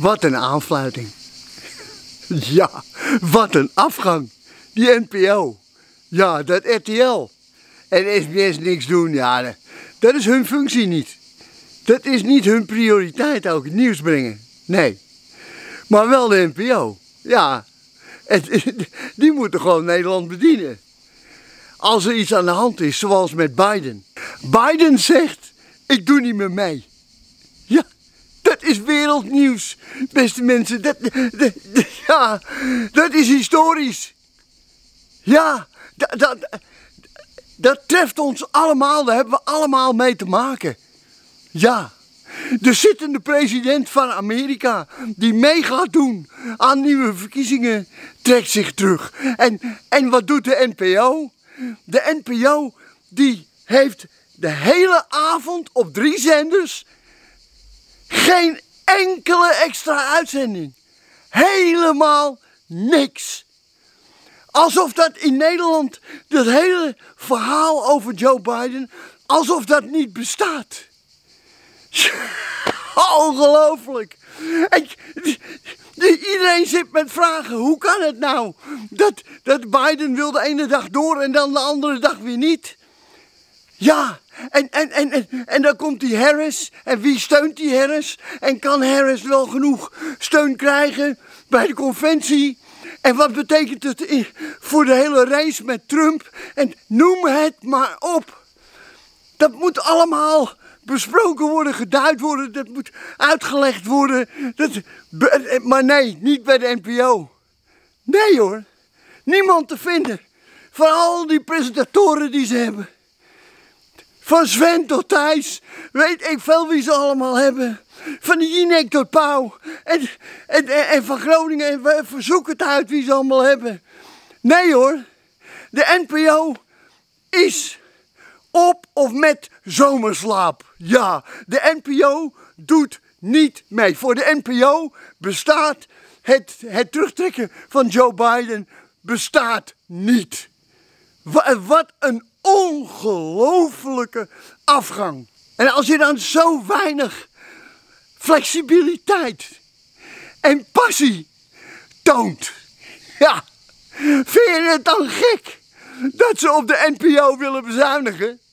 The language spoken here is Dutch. Wat een aanfluiting. Ja, wat een afgang. Die NPO. Ja, dat RTL. En SBS niks doen, ja, dat is hun functie niet. Dat is niet hun prioriteit ook, het nieuws brengen. Nee. Maar wel de NPO. Ja, die moeten gewoon Nederland bedienen. Als er iets aan de hand is, zoals met Biden. Biden zegt, ik doe niet meer mee. Ja, dat is wereldnieuws, beste mensen. Ja, dat is historisch. Ja, dat treft ons allemaal, daar hebben we allemaal mee te maken. Ja, de zittende president van Amerika, die mee gaat doen aan nieuwe verkiezingen, trekt zich terug. En wat doet de NPO? De NPO die heeft de hele avond op 3 zenders geen enkele extra uitzending. Helemaal niks. Alsof dat in Nederland, dat hele verhaal over Joe Biden, alsof dat niet bestaat. Ongelooflijk. Iedereen zit met vragen, hoe kan het nou? Dat Biden wil de ene dag door en dan de andere dag weer niet. Ja, en dan komt die Harris. En wie steunt die Harris? En kan Harris wel genoeg steun krijgen bij de conventie? En wat betekent het voor de hele race met Trump? En noem het maar op. Dat moet allemaal besproken worden, geduid worden, dat moet uitgelegd worden. Maar nee, niet bij de NPO. Nee hoor, niemand te vinden. Van al die presentatoren die ze hebben. Van Zwent tot Thijs, weet ik veel wie ze allemaal hebben. Van de Jinek tot Pauw. En van Groningen, en we zoeken het uit wie ze allemaal hebben. Nee hoor, de NPO is op of met zomerslaap. Ja, de NPO doet niet mee. Voor de NPO bestaat het terugtrekken van Joe Biden bestaat niet. Wat een ongelofelijke afgang. En als je dan zo weinig flexibiliteit en passie toont, ja, vind je het dan gek dat ze op de NPO willen bezuinigen?